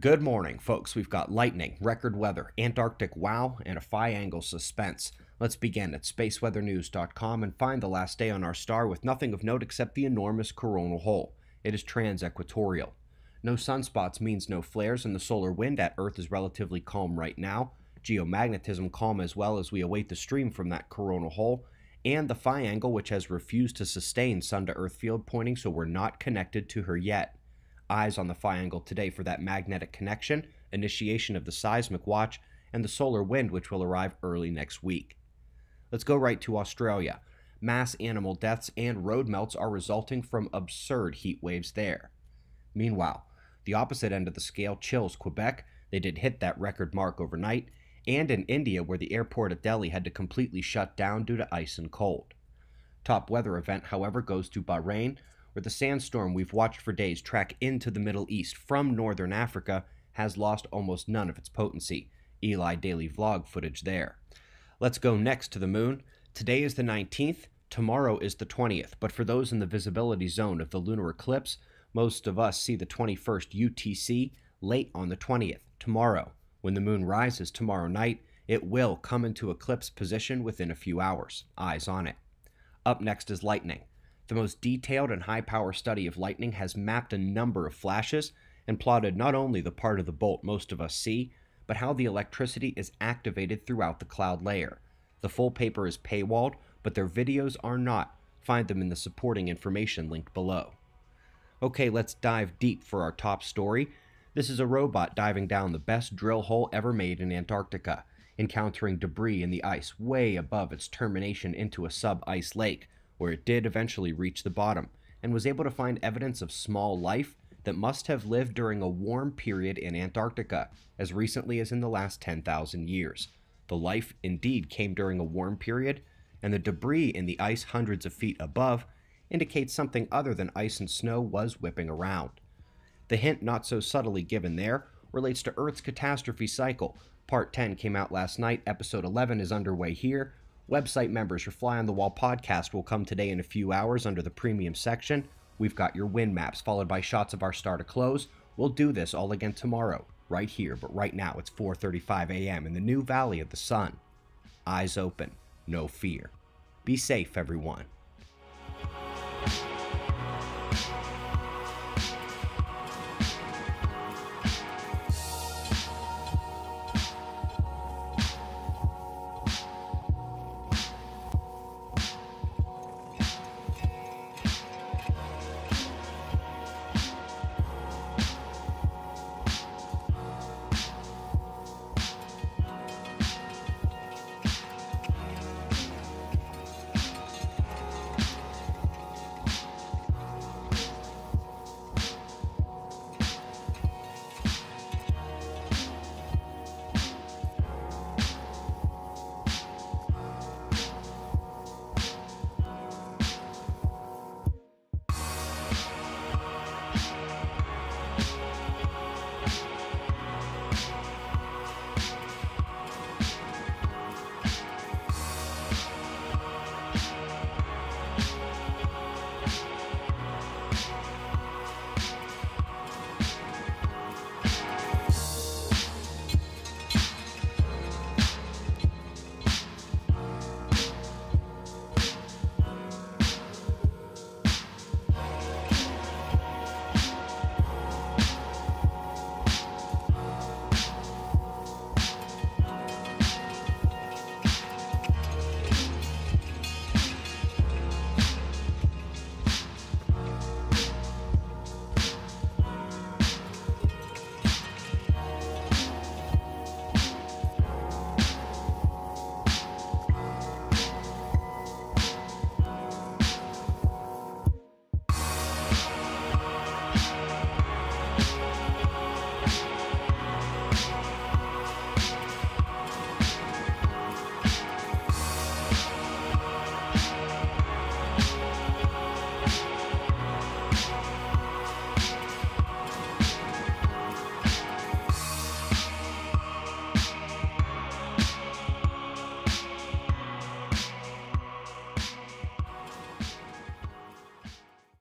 Good morning, folks. We've got lightning, record weather, Antarctic wow, and a Phi Angle suspense. Let's begin at spaceweathernews.com and find the last day on our star with nothing of note except the enormous coronal hole. It is transequatorial. No sunspots means no flares, and the solar wind at Earth is relatively calm right now. Geomagnetism calm as well as we await the stream from that coronal hole, and the Phi Angle, which has refused to sustain sun-to-Earth field pointing, so we're not connected to her yet. Eyes on the Phi Angle today for that magnetic connection, initiation of the seismic watch, and the solar wind, which will arrive early next week. Let's go right to Australia. Mass animal deaths and road melts are resulting from absurd heat waves there. Meanwhile, the opposite end of the scale chills Quebec. They did hit that record mark overnight, and in India, where the airport at Delhi had to completely shut down due to ice and cold. Top weather event, however, goes to Bahrain, where the sandstorm we've watched for days track into the Middle East from northern Africa has lost almost none of its potency. Eli daily vlog footage there. Let's go next to the moon. Today is the 19th, tomorrow is the 20th, but for those in the visibility zone of the lunar eclipse, most of us see the 21st UTC late on the 20th, tomorrow. When the moon rises tomorrow night, it will come into eclipse position within a few hours. Eyes on it. Up next is lightning. The most detailed and high-power study of lightning has mapped a number of flashes and plotted not only the part of the bolt most of us see, but how the electricity is activated throughout the cloud layer. The full paper is paywalled, but their videos are not. Find them in the supporting information linked below. Okay, let's dive deep for our top story. This is a robot diving down the best drill hole ever made in Antarctica, encountering debris in the ice way above its termination into a sub-ice lake, where it did eventually reach the bottom, and was able to find evidence of small life that must have lived during a warm period in Antarctica, as recently as in the last 10,000 years. The life indeed came during a warm period, and the debris in the ice hundreds of feet above indicates something other than ice and snow was whipping around. The hint not so subtly given there relates to Earth's catastrophe cycle. Part 10 came out last night, episode 11 is underway here. Website members, your Fly on the Wall podcast will come today in a few hours under the premium section. We've got your wind maps, followed by shots of our star to close. We'll do this all again tomorrow, right here, but right now it's 4:35 a.m. in the new Valley of the Sun. Eyes open, no fear. Be safe, everyone.